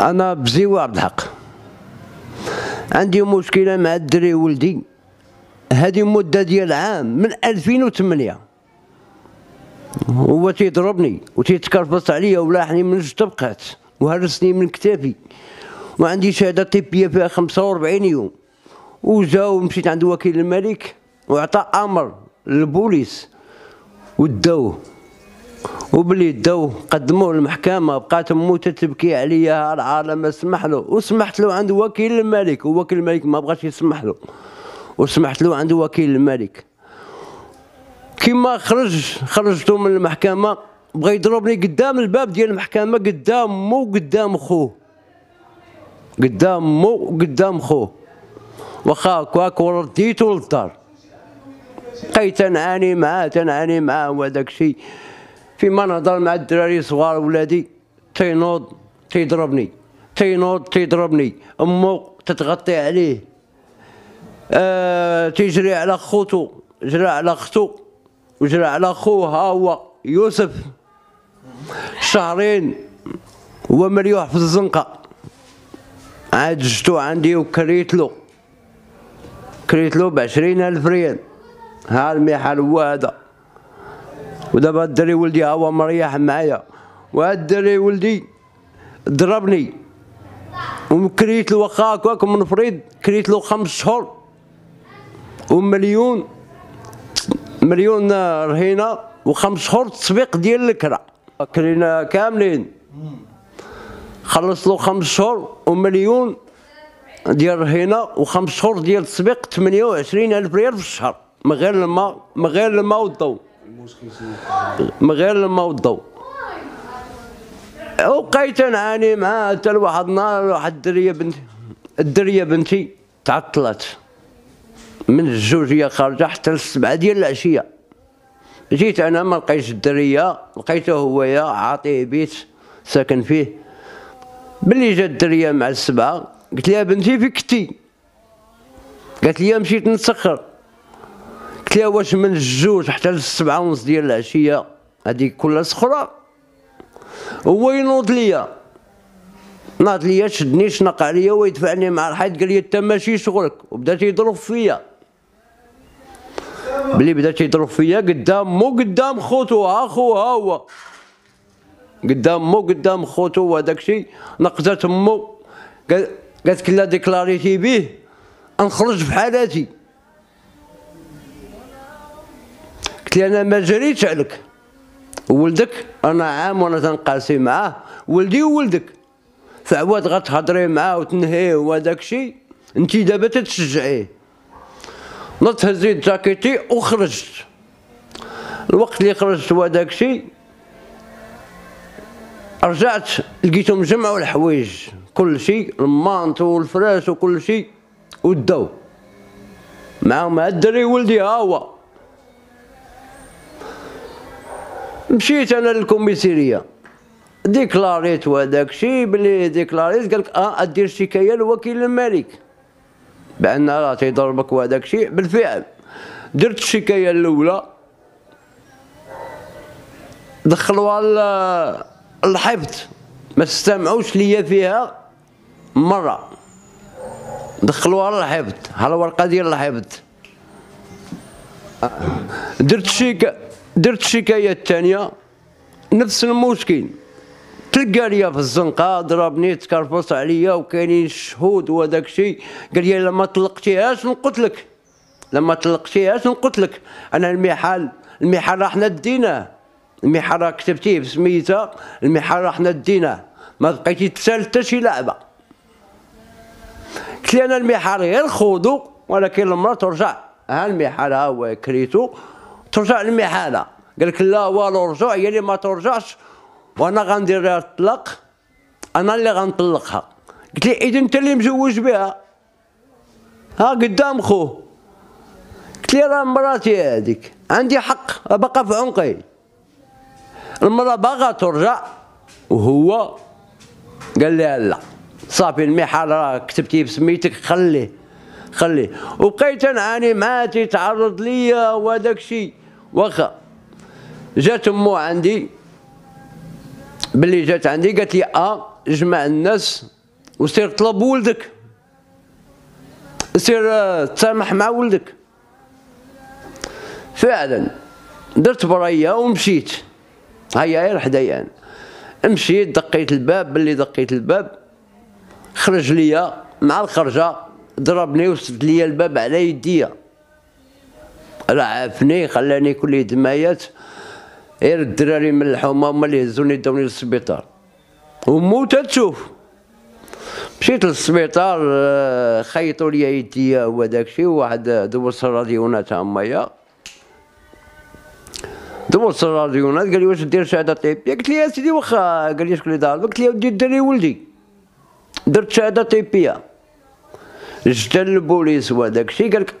انا بزيوة عبد الحق، عندي مشكله مع الدري ولدي، هذه مده ديال عام من 2008 هو تيضربني وتيتكرفص عليا ولاحني من جوج طبقات وهرسني من كتافي، وعندي شهاده طبيه فيها 45 يوم. وجاو مشيت عند وكيل الملك وعطى امر للبوليس وداوه، وبلي داوه قدموه للمحكمه. بقات امو تتبكي عليا، العالم اسمح له، وسمحت له عند وكيل الملك، ووكيل الملك ما بغاش يسمح له، وسمحت له عند وكيل الملك. كيما خرجته من المحكمه بغى يضربني قدام الباب ديال المحكمه، قدام مو وقدام خوه، قدام مو وقدام خوه. واخا هكاك ورديته للدار، بقيت تنعاني معاه. وهذاك الشيء فيما نهضر مع الدراري صغار ولادي تينوض تيضربني، تينوض تيضربني، امو تتغطي عليه، تيجري على خوتو، جرى على اختو وجرى على خوه. ها هو يوسف شهرين هو مريوح في الزنقه، عاد جبتو عندي وكريت له ب20,000 ريال. ها المحل هو هذا. ودابا الدري ولدي ها هو مريح معايا، وهاد الدري ولدي ضربني وكريت له، واخا هكاك منفرد كريت له 5 شهور ومليون رهينه و5 شهور تسبيق ديال الكرا، كرينا كاملين، خلص له 5 شهور ومليون ديال رهينه و5 شهور ديال تسبيق 28,000 ريال في الشهر، من غير الماء والضوء، وبقيت نعاني معاه حتى لواحد النهار واحد الدريه بنتي تعطلت من الزوج، هي خارجه حتى ل7 ديال العشيه. جيت انا ما لقيتش الدريه، لقيته هويا عاطيه بيت ساكن فيه. ملي جات الدريه مع ال7 قلت لها بنتي في كتي، قالت لي مشيت نتسخر. قلت لها واش من 2 حتى ل7:30 ديال العشيه هذيك كلها سخره؟ هو ينوض ليا، ناض ليا شدني شنق عليا ويدفعني مع الحيط، قال لي انت ماشي شغلك، وبدا تيضرب فيا. بلي بدا تيضرب فيا قدام مو قدام خوتو، ها خو ها هو قدام مو قدام خوتو. وهداك الشيء نقزت امو، قالت كلا ديكلاريتي بيه نخرج بحالاتي. قلت لي انا ما جريتش عليك، ولدك انا عام وانا تنقاسي معاه، ولدي وولدك، فعواد غتهضري معاه وتنهيه وهداك الشيء، انت دابا تتشجعيه. نط هزيت جاكيتي وخرجت. الوقت اللي خرجت وهداك الشيء رجعت لقيتهم جمعوا الحوايج، كل شيء، المانط والفراش وكل شيء، وداو معاهم هاد الدري ولدي. ها هو مشيت انا للكوميسيريه ديكلاريت وهداك الشيء، بلي ديكلاريت قالك ادير شكايه لوكيل الملك بان راه تيضربك وهداك الشيء. بالفعل درت الشكايه الاولى، دخلوها للحفظ، ما استمعوش ليا فيها مره، دخلوها للحفظ، ها الورقه ديال الحفظ. درت الشكايه الثانيه، نفس المشكل، تلقى ليا في الزنقه، ضربني تكرفص عليا وكاينين الشهود وهداك الشيء، قال لي الا ما طلقتيهاش نقتلك، انا المحال راه حنا ديناه، المحال راه كتبتيه بسميتها، المحال راه حنا ديناه، ما بقيتي تسال حتى شي لعبه. قلت لي انا المحال غير خوضو، ولكن المراه ترجع، ها المحال ها هو كريتو ترجع للمحاله. قالك لا والو رجوع، هي اللي ما ترجعش وانا غندير لها الطلاق، انا اللي غنطلقها. قلت لي اذا انت اللي مزوج بها، ها قدام خوه. قلت لي راه مراتي هذيك، عندي حق، باقا في عنقي، المراه باغا ترجع. وهو قال لها لا صافي، المحال راه كتبتيه بسميتك، خليه. وبقيت نعاني معاه، تيتعرض ليا وهداك الشيء. واخا جات امو عندي، بلي جات عندي قالت لي جمع الناس وسير طلب ولدك، سير تسامح مع ولدك. فعلا درت برايا ومشيت، هيا غير حدايا انا مشيت دقيت الباب. باللي دقيت الباب خرج ليا مع الخرجه، ضربني وسد ليا الباب على يديا، راه عافني خلاني كل دمايات. غير الدراري من الحومه هما اللي هزوني داوني للسبيطار وموت تشوف. مشيت للسبيطار خيطوا لي يديا وداكشي، وواحد دوز الراديونات هامايا، دوز الراديونات قال لي واش دير شهاده طبيه؟ قلت لي يا سيدي واخا. قال لي شكون اللي ضاربك؟ قلت لي ودي الدري ولدي، درت شهاده طبيه. جا البوليس وداكشي قال لك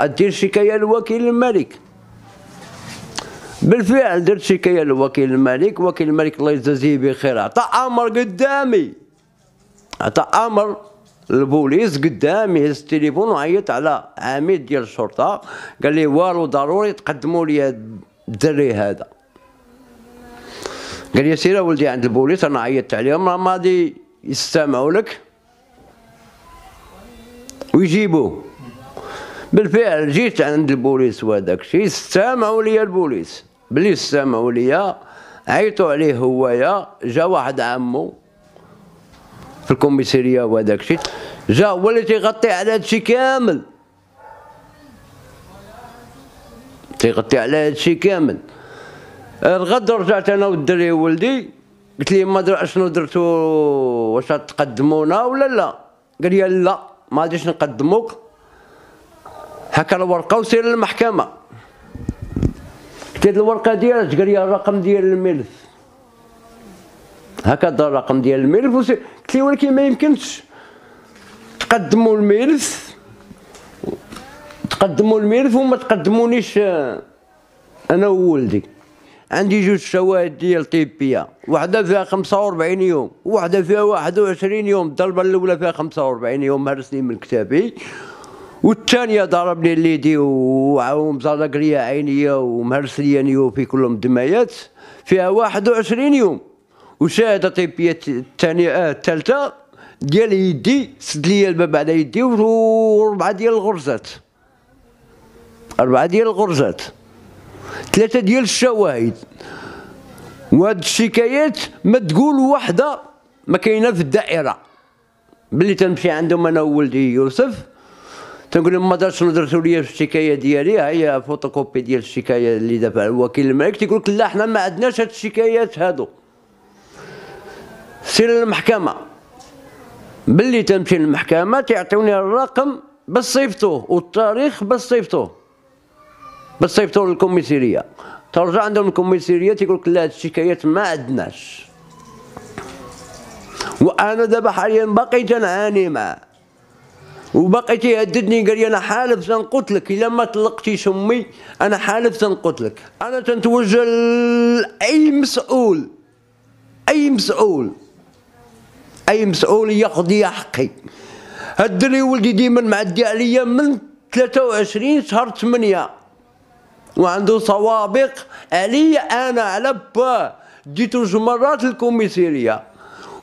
ادير شكايه للوكيل الملك. بالفعل درت شكايه للوكيل الملك. وكيل الملك الله يجازيه بخير عطى امر قدامي، عطى امر البوليس قدامي. هز التليفون وعيط على عميد ديال الشرطه، قال لي والو ضروري تقدموا لي الدري هذا. قال لي سير ولدي عند البوليس، انا عيطت عليهم راهم غادي يستمعوا لك ويجيبوه. بالفعل جيت عند البوليس وهذاك الشيء، استمعوا لي البوليس. بلي استمعوا لي عيطوا عليه هوايا. جا واحد عمو في الكوميساريه وهذاك الشيء، جا هو اللي تيغطي على هذا الشيء كامل، تيغطي على هذا الشيء كامل. الغد رجعت انا والدري ولدي، قلت ليه ما شنو درتو، واش غتقدمونا ولا لا؟ قال لي لا ما غاديش نقدموك، هاكا الورقه وسير للمحكمه. قلت له الورقه ديالك؟ قال لي الرقم ديال الملف، هكذا الرقم ديال الملف وسير. قلت له ولكن ما يمكنش تقدموا الملف، تقدموا الملف وما تقدمونيش انا وولدي. عندي جوج شواهد ديال طبيه، واحده فيها 45 يوم وواحده فيها 21 يوم. الضربه الاولى فيها 45 يوم هرسني من كتابي، والثانيه ضربني ليدي ومزرق ليا عينيا ومهرس ليا نيوفي كلهم دمايات، فيها 21 يوم. وشهاده طبيه الثانيه الثالثه ديال يدي، سد ليا الباب على يدي وربعه ديال الغرزات، اربعه ديال الغرزات، ثلاثه ديال الشواهد. وهاد الشكايات ما تقول وحده ما كاينه في الدائره. ملي تنمشي عندهم انا وولدي يوسف تنقول لهم ما دارش شنو درتو ليا في الشكايه ديالي، ها هي فوتوكوبي ديال الشكايه اللي دافع الوكيل الملك. تيقول لك لا حنا ما عندناش هاد الشكايات هادو، سير للمحكمه. ملي تنمشي للمحكمه تيعطيوني الرقم باش صيفطوه والتاريخ باش صيفطوه، باش صيفطوه للكوميساريه. ترجع عندهم الكوميساريه تيقول لك لا هاد الشكايات ما عندناش. وانا دابا حاليا باقي تنعاني معاه، وباقي تيهددني قال لي انا حالف تنقتلك الا ما طلقتيش امي، انا حالف تنقتلك. انا تنتوجه لاي مسؤول، اي مسؤول، اي مسؤول ياخذ لي حقي. هاد الدري ولدي ديما معدي عليا من 23 شهر 8 وعنده سوابق عليا. انا على باه ديتو جوج مرات للكوميساريه،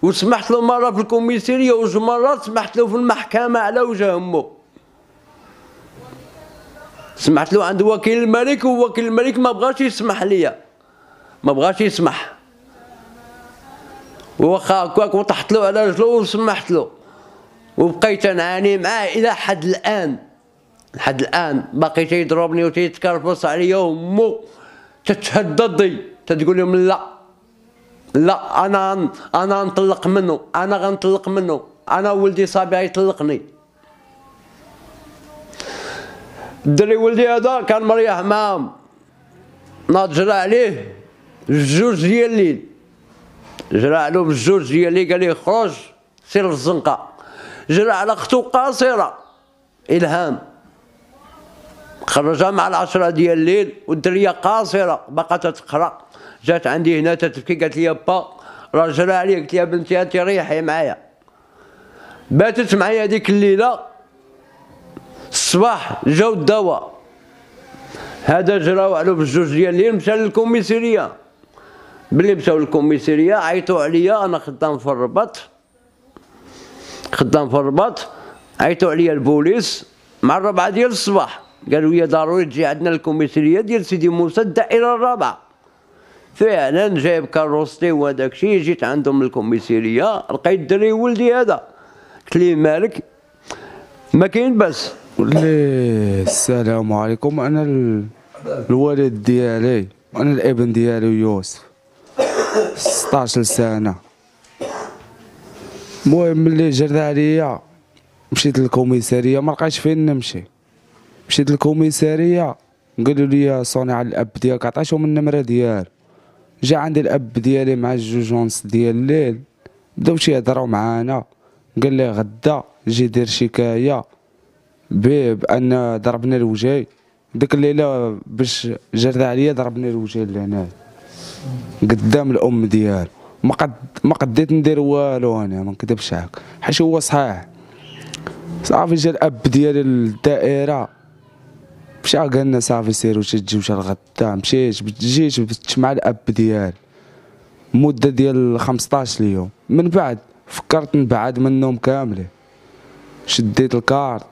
وسمحت له مره في الكوميساريه وجوج مرات سمحت له في المحكمه على وجه امه. سمحت له عند وكيل الملك، ووكيل الملك ما بغاش يسمح ليا، ما بغاش يسمح. وخا هكاك وطحت له على رجله وسمحت له، وبقيت نعاني معاه الى حد الان. لحد الان باقي تيضربني وتيتكرفص عليا، وامه تتهددني تتقول لهم لا لا انا نطلق منه، انا غنطلق منه، انا ولدي صابي غيطلقني. الدري ولدي هذا كان مريح معاهم، ناض جرى عليه بجوج ديال الليل، جرى عليه بجوج ديال الليل قال ليه خرج سير للزنقه. جرى على اختو قاصره الهام، خرجها مع 10 ديال الليل والدريه قاصره باقا تتقرا. جات عندي هنا تتبكي قالت لي با راه جرى عليك. قلت لها بنتي انت ريحي معايا. باتت معايا هذيك الليله، الصباح جاو الدواء، هذا جراو علو بجوج ديال الليل مشى للكوميساريه. بلي مشاو للكوميساريه عيطوا عليا، انا خدام في الرباط، خدام في الرباط، عيطوا عليا البوليس مع 4 ديال الصباح، قالوا لي ضروري تجي عندنا الكوميساريه ديال سيدي موسى الدائره الرابعه. فعلا جايب كاروستي وهداك الشيء، جيت عندهم الكوميساريه لقيت الدري ولدي هذا، قلت ليه مالك؟ ما كاين باس. قلت ليه السلام عليكم، انا الوالد ديالي، انا الابن ديالي يوسف 16 سنه. المهم ملي جرد عليا مشيت للكوميساريه، ما لقيتش فين نمشي، مشيت للكوميساريه قالوا لي صانع الاب ديالك عطيتهم النمره ديالو. جا عندي الاب ديالي مع الجوجونس ديال الليل، بداو تيهضروا معانا، قال لي غدا جي دير شكايه بيه بان ضربنا الوجه. ديك الليله باش جرد عليا ضربنا الوجه لهنا قدام الام ديالو، ما قديت ندير والو، انا ما نكذبش عليك حيت هو صحيح. صافي جا الاب ديالي للدائره، مشى قال لنا صافي سيروا تجيو حتى الغدا. مشيت جيت بت مع الاب ديالي مده ديال 15 يوم، من بعد فكرت نبعد من النوم كامله. شديت الكار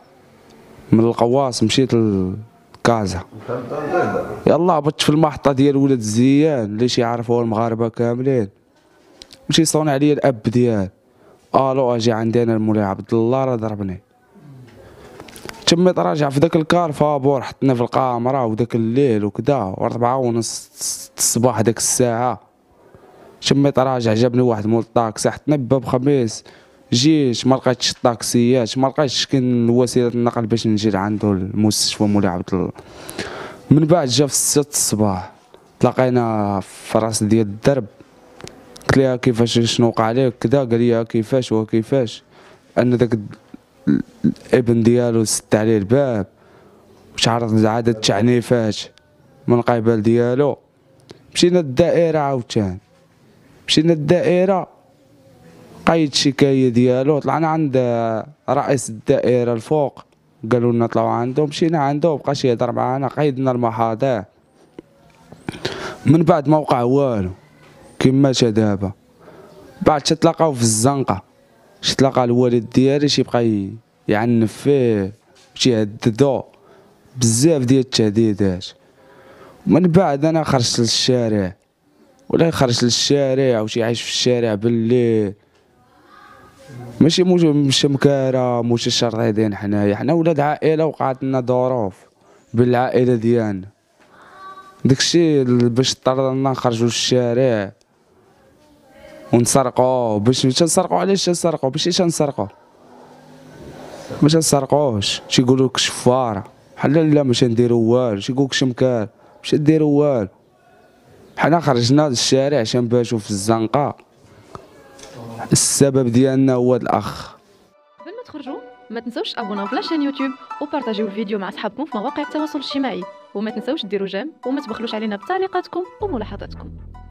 من القواص مشيت لكازا، يلا هبطت في المحطه ديال ولاد الزيان اللي تيعرفوها المغاربه كاملين. مشي صون عليا الاب ديالي، الو اجي عندي انا المولاي عبد الله راه ضربني. تميت راجع في داك الكار فابور، حطنا في القامره وداك الليل وكذا، و 4:30 الصباح داك الساعه تميت راجع، جابني واحد مول الطاكسي حطنا بباب خميس. جيت ما لقيتش الطاكسيات، ما لقيتش كاين وسيله النقل باش نجي لعندو المستشفى مولاي عبد الله. من بعد جا في 6 الصباح تلاقينا في راس ديال الدرب، قلت ليها كيفاش شنو وقع لك كذا، قال لي كيفاش وكيفاش ان داك الابن ديالو سد عليه الباب وتعرض عادة التعنيفات من قبل ديالو. مشينا للدائرة عاوتاني، مشينا للدائرة قيد الشكاية ديالو، طلعنا عند رئيس الدائرة الفوق، قالوا لنا طلعوا عنده، مشينا عنده مبقاش يهضر معانا، قيدنا المحاضر. من بعد ما وقع والو كيما تا دابا. بعد تتلاقاو في الزنقة، تلاقى الوالد ديالي تيبقى يعنف فيه وتيهددو بزاف ديال التهديدات. من بعد انا خرجت للشارع، ولا خرجت للشارع وتيعيش في الشارع بالليل، ماشي مشى مكاره مشى الشرطيدين. حنا ولاد عائله وقعت لنا ظروف بالعائله ديالنا، داكشي باش اضطرنا نخرجوا للشارع ونسرقوا. باش تنسرقوا علاش تنسرقوا؟ باش تنسرقوا ما تنسرقوش، تيقولوا لك شفاره بحال لا ماشي نديروا والو، تيقولوا لك شمكار ماشي ديروا والو. حنا خرجنا للشارع عشان نباشوا في الزنقه، السبب ديالنا هو الاخ. قبل ما تخرجوا ما تنساوش ابوناو في لاشين يوتيوب وبارطاجيو الفيديو مع اصحابكم في مواقع التواصل الاجتماعي، وما تنساوش ديروا جيم، وما تبخلوش علينا بتعليقاتكم وملاحظاتكم.